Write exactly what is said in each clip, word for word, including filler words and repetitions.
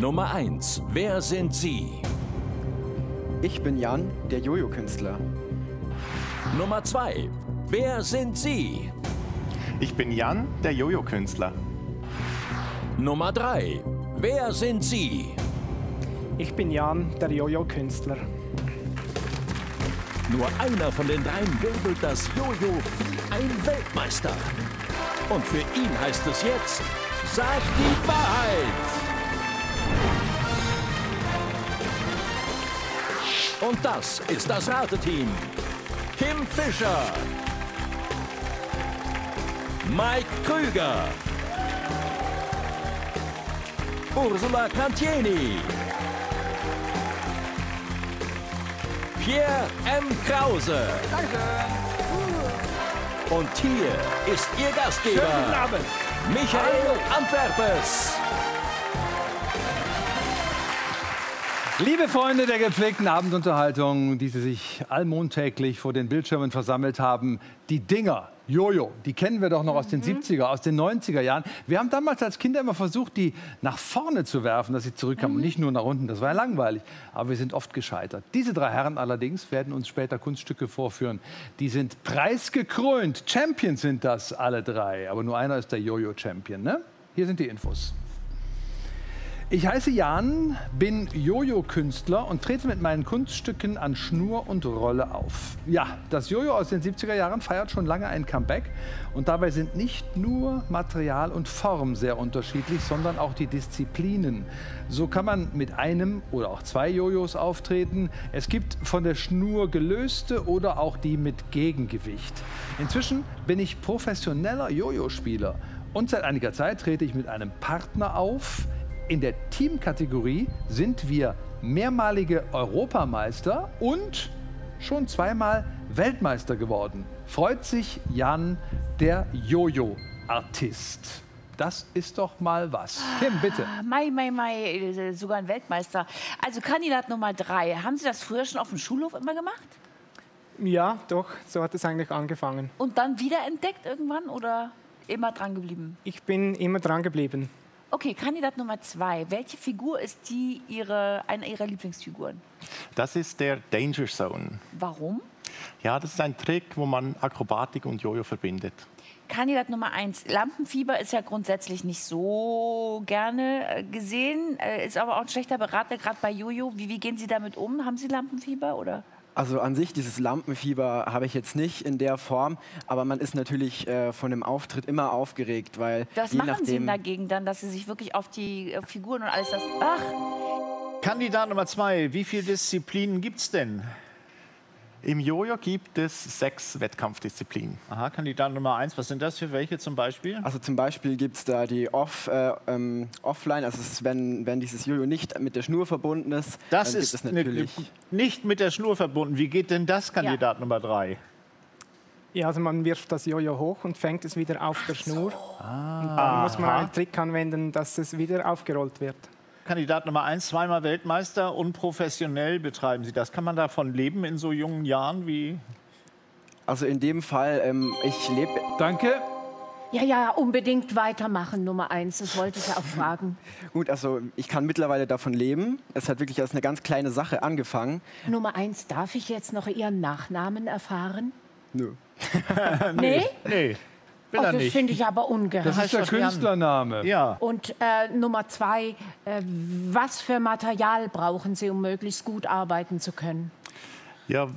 Nummer eins. Wer sind Sie? Ich bin Jan, der Jojo-Künstler. Nummer zwei. Wer sind Sie? Ich bin Jan, der Jojo-Künstler. Nummer drei. Wer sind Sie? Ich bin Jan, der Jojo-Künstler. Nur einer von den dreien wirbelt das Jojo wie ein Weltmeister. Und für ihn heißt es jetzt, sag die Wahrheit! Und das ist das Rateteam. Kim Fischer. Mike Krüger. Ursula Cantini. Pierre M. Krause. Danke. Und hier ist Ihr Gastgeber, schönen Abend, Michael Antwerpes. Liebe Freunde der gepflegten Abendunterhaltung, die Sie sich allmontäglich vor den Bildschirmen versammelt haben, die Dinger, Jojo, die kennen wir doch noch mhm. aus den siebziger, aus den neunziger Jahren. Wir haben damals als Kinder immer versucht, die nach vorne zu werfen, dass sie zurückkamen, mhm. nicht nur nach unten, das war ja langweilig. Aber wir sind oft gescheitert. Diese drei Herren allerdings werden uns später Kunststücke vorführen. Die sind preisgekrönt, Champions sind das alle drei. Aber nur einer ist der Jojo-Champion, ne? Hier sind die Infos. Ich heiße Jan, bin Jojo-Künstler und trete mit meinen Kunststücken an Schnur und Rolle auf. Ja, das Jojo aus den siebziger Jahren feiert schon lange ein Comeback. Und dabei sind nicht nur Material und Form sehr unterschiedlich, sondern auch die Disziplinen. So kann man mit einem oder auch zwei Jojos auftreten. Es gibt von der Schnur gelöste oder auch die mit Gegengewicht. Inzwischen bin ich professioneller Jojo-Spieler. Und seit einiger Zeit trete ich mit einem Partner auf. In der Teamkategorie sind wir mehrmalige Europameister und schon zweimal Weltmeister geworden. Freut sich Jan, der Jojo-Artist. Das ist doch mal was. Kim, bitte. Mai, mai, mai, sogar ein Weltmeister. Also Kandidat Nummer drei. Haben Sie das früher schon auf dem Schulhof immer gemacht? Ja, doch. So hat es eigentlich angefangen. Und dann wieder entdeckt irgendwann oder immer dran geblieben? Ich bin immer dran geblieben. Okay, Kandidat Nummer zwei. Welche Figur ist die ihre, eine Ihrer Lieblingsfiguren? Das ist der Danger Zone. Warum? Ja, das ist ein Trick, wo man Akrobatik und Jojo verbindet. Kandidat Nummer eins. Lampenfieber ist ja grundsätzlich nicht so gerne gesehen, ist aber auch ein schlechter Berater, gerade bei Jojo. Wie, wie gehen Sie damit um? Haben Sie Lampenfieber oder? Also an sich, dieses Lampenfieber habe ich jetzt nicht in der Form, aber man ist natürlich äh, von dem Auftritt immer aufgeregt, weil... Was machen nachdem Sie denn dagegen dann, dass Sie sich wirklich auf die auf Figuren und alles das... Ach! Kandidat Nummer zwei, wie viele Disziplinen gibt es denn? Im Jojo gibt es sechs Wettkampfdisziplinen. Aha, Kandidat Nummer eins, was sind das für welche zum Beispiel? Also zum Beispiel gibt es da die Off, äh, ähm, Offline, also es ist, wenn, wenn dieses Jojo nicht mit der Schnur verbunden ist. Das dann ist gibt es natürlich ne, nicht mit der Schnur verbunden. Wie geht denn das, Kandidat ja. Nummer drei? Ja, also man wirft das Jojo hoch und fängt es wieder auf der Schnur. So. Ah. Und dann muss man einen Trick anwenden, dass es wieder aufgerollt wird. Kandidat Nummer eins, zweimal Weltmeister, unprofessionell betreiben Sie das. Kann man davon leben in so jungen Jahren wie? Also in dem Fall, ähm, ich lebe... Danke. Ja, ja, unbedingt weitermachen, Nummer eins. Das wollte ich ja auch fragen. Gut, also ich kann mittlerweile davon leben. Es hat wirklich als eine ganz kleine Sache angefangen. Nummer eins, darf ich jetzt noch Ihren Nachnamen erfahren? Nö. Nee? Nee. Oh, das finde ich aber ungerecht. Das ist der Künstlername. Ja. Und äh, Nummer zwei, äh, was für Material brauchen Sie, um möglichst gut arbeiten zu können? Ja,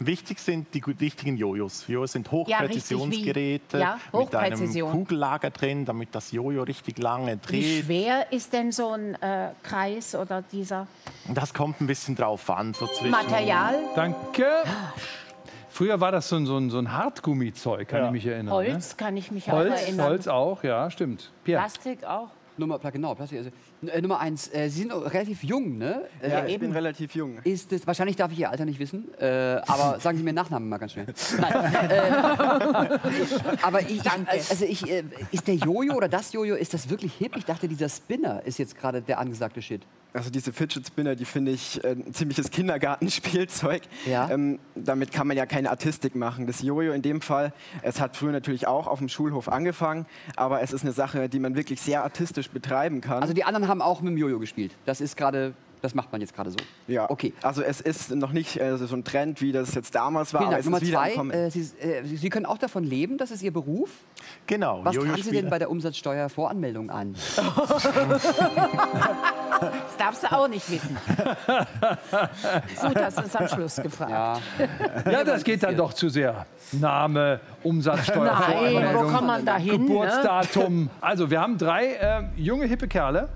wichtig sind die richtigen Jojos. Jojos sind Hochpräzisionsgeräte ja, ja, mit einem Kugellager drin, damit das Jojo richtig lange dreht. Wie schwer ist denn so ein äh, Kreis oder dieser? Das kommt ein bisschen drauf an. So zwischen Material? Danke. Früher war das so ein, so ein, so ein Hartgummizeug, kann ja. ich mich erinnern. Holz ne? kann ich mich Holz, auch erinnern. Holz auch, ja, stimmt. Pierre. Plastik auch. Nummer, genau, Plastik. Also, äh, Nummer eins, äh, Sie sind relativ jung, ne? Äh, ja, ich eben bin relativ jung. Ist das, wahrscheinlich darf ich Ihr Alter nicht wissen, äh, aber sagen Sie mir Nachnamen mal ganz schnell. Nein, äh, Aber ich, also ich, ist der Jojo oder das Jojo, ist das wirklich hip? Ich dachte, dieser Spinner ist jetzt gerade der angesagte Shit. Also diese Fidget Spinner, die finde ich äh, ein ziemliches Kindergartenspielzeug. Ja. Ähm, damit kann man ja keine Artistik machen. Das Jojo in dem Fall, es hat früher natürlich auch auf dem Schulhof angefangen, aber es ist eine Sache, die man wirklich sehr artistisch betreiben kann. Also die anderen haben auch mit dem Jojo gespielt. Das ist gerade... Das macht man jetzt gerade so. Ja. Okay. Also es ist noch nicht äh, so ein Trend, wie das jetzt damals war. Aber es Nummer ist wieder zwei, äh, Sie, äh, Sie können auch davon leben, das ist Ihr Beruf. Genau. Was tragen Sie denn bei der Umsatzsteuervoranmeldung an? Das darfst du auch nicht wissen. Gut, hast du uns am Schluss gefragt. Ja, ja, das geht dann doch zu sehr. Name, Umsatzsteuervoranmeldung, wo kommt man da hin, Geburtsdatum. Ne? Also wir haben drei äh, junge, hippe Kerle.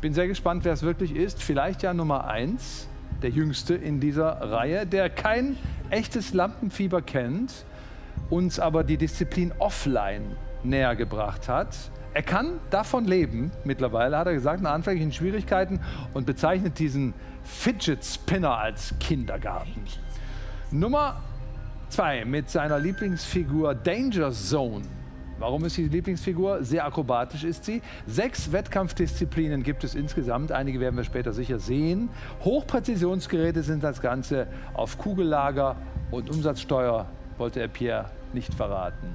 Bin sehr gespannt, wer es wirklich ist. Vielleicht ja Nummer eins, der Jüngste in dieser Reihe, der kein echtes Lampenfieber kennt, uns aber die Disziplin Offline näher gebracht hat. Er kann davon leben, mittlerweile, hat er gesagt, nach anfänglichen Schwierigkeiten und bezeichnet diesen Fidget Spinner als Kindergarten. Nummer zwei mit seiner Lieblingsfigur Danger Zone. Warum ist sie die Lieblingsfigur? Sehr akrobatisch ist sie. Sechs Wettkampfdisziplinen gibt es insgesamt. Einige werden wir später sicher sehen. Hochpräzisionsgeräte sind das Ganze. Auf Kugellager und Umsatzsteuer wollte er Pierre nicht verraten.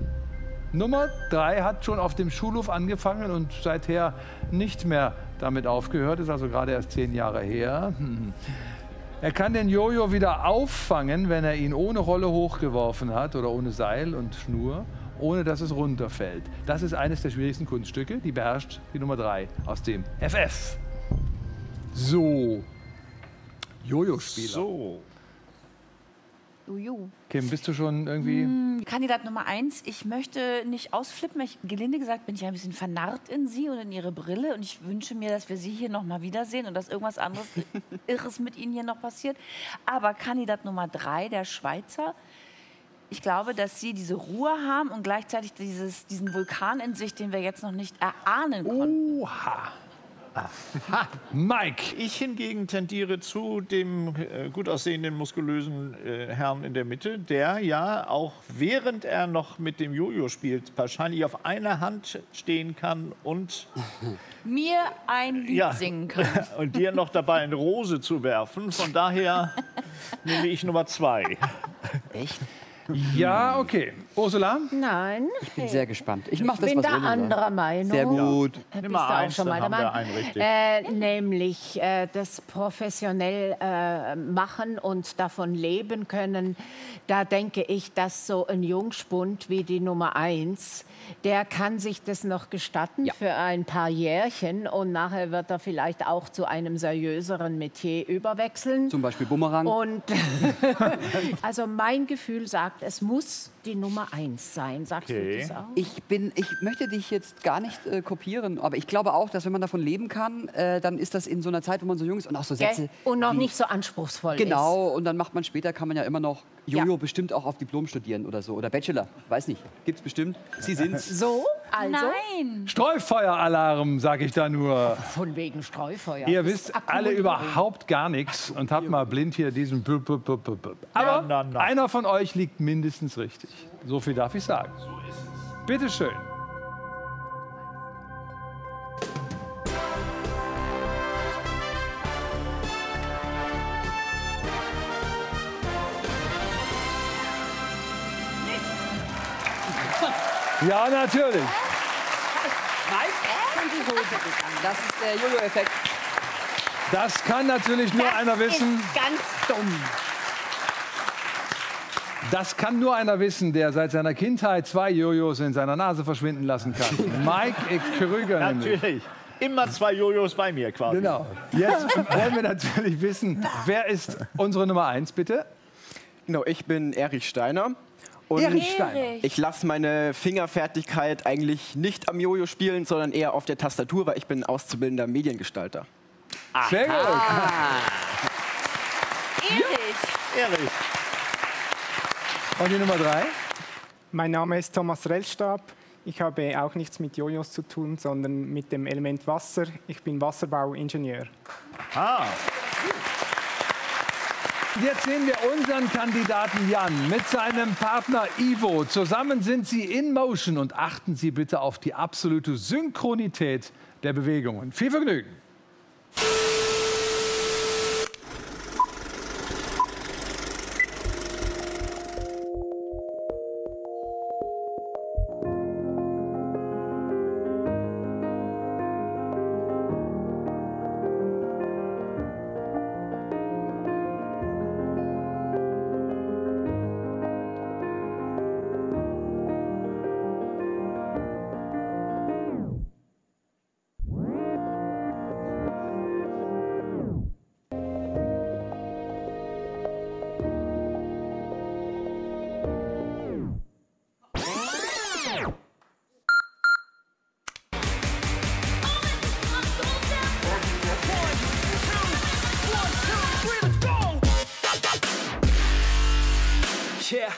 Nummer drei hat schon auf dem Schulhof angefangen und seither nicht mehr damit aufgehört. Ist also gerade erst zehn Jahre her. Hm. Er kann den Jojo wieder auffangen, wenn er ihn ohne Rolle hochgeworfen hat oder ohne Seil und Schnur, ohne dass es runterfällt. Das ist eines der schwierigsten Kunststücke, die beherrscht die Nummer drei aus dem F F. So. Jojo-Spieler. So. Juju. Kim, bist du schon irgendwie... Hm, Kandidat Nummer eins, ich möchte nicht ausflippen. Ich, gelinde gesagt, bin ich ein bisschen vernarrt in Sie und in Ihre Brille. Und ich wünsche mir, dass wir Sie hier noch mal wiedersehen und dass irgendwas anderes Irres mit Ihnen hier noch passiert. Aber Kandidat Nummer drei, der Schweizer... Ich glaube, dass Sie diese Ruhe haben und gleichzeitig dieses, diesen Vulkan in sich, den wir jetzt noch nicht erahnen konnten. Oha. Aha. Mike. Ich hingegen tendiere zu dem äh, gut aussehenden, muskulösen äh, Herrn in der Mitte, der ja auch während er noch mit dem Jojo spielt, wahrscheinlich auf einer Hand stehen kann und mir ein Lied ja, singen kann. Und dir noch dabei eine Rose zu werfen. Von daher nehme ich Nummer zwei. Echt? Ja, okay. Ursula? Nein. Ich bin sehr gespannt. Ich mach das, bin was da anderer Meinung. Sehr gut. Ja. Bist du auch schon mal dabei? Äh, nämlich äh, das professionell äh, machen und davon leben können. Da denke ich, dass so ein Jungspund wie die Nummer eins, der kann sich das noch gestatten, ja, für ein paar Jährchen. Und nachher wird er vielleicht auch zu einem seriöseren Metier überwechseln. Zum Beispiel Bumerang. Und also mein Gefühl sagt, es muss die Nummer eins sein. Sagst okay. du das auch? Ich, bin, ich möchte dich jetzt gar nicht äh, kopieren, aber ich glaube auch, dass wenn man davon leben kann, äh, dann ist das in so einer Zeit, wo man so jung ist und auch so Sätze... Und noch die, nicht so anspruchsvoll genau, ist. Genau, und dann macht man später, kann man ja immer noch Jojo ja. bestimmt auch auf Diplom studieren oder so. Oder Bachelor, weiß nicht, gibt's bestimmt. Sie sind's. So, also... Nein! Streufeueralarm, sag ich da nur. Von wegen Streufeuer. Ihr wisst alle überhaupt gar nichts und habt mal blind hier diesen... Blub, blub, blub, blub. Aber nein, nein, nein. einer von euch liegt mindestens richtig. So viel darf ich sagen. So ist es. Bitte schön. Ja, natürlich. Das ist der Jojo-Effekt. Das kann natürlich nur das einer wissen. Ist ganz dumm. Das kann nur einer wissen, der seit seiner Kindheit zwei Jojos in seiner Nase verschwinden lassen kann. Mike Krüger nämlich. Natürlich. Immer zwei Jojos bei mir quasi. Genau. Jetzt wollen wir natürlich wissen, wer ist unsere Nummer eins, bitte? Genau, ich bin Erich Steiner. Und ich lasse meine Fingerfertigkeit eigentlich nicht am Jojo spielen, sondern eher auf der Tastatur, weil ich bin auszubildender Mediengestalter. Aha. Sehr gut. Erich. Ja. Erich. Und die Nummer drei? Mein Name ist Thomas Rellstab. Ich habe auch nichts mit Jojos zu tun, sondern mit dem Element Wasser. Ich bin Wasserbauingenieur. Ah. Jetzt sehen wir unseren Kandidaten Jan mit seinem Partner Ivo. Zusammen sind sie in Motion und achten Sie bitte auf die absolute Synchronität der Bewegungen. Viel Vergnügen! Yeah.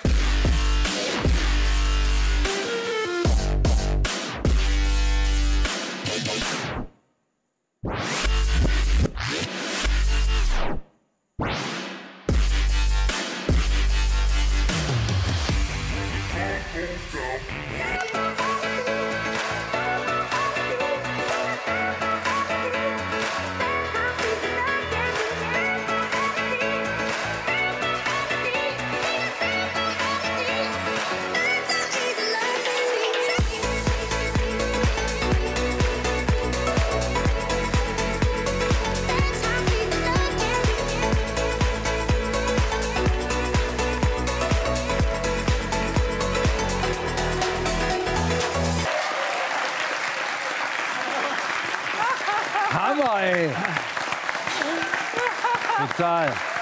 Hammer, ey. Total.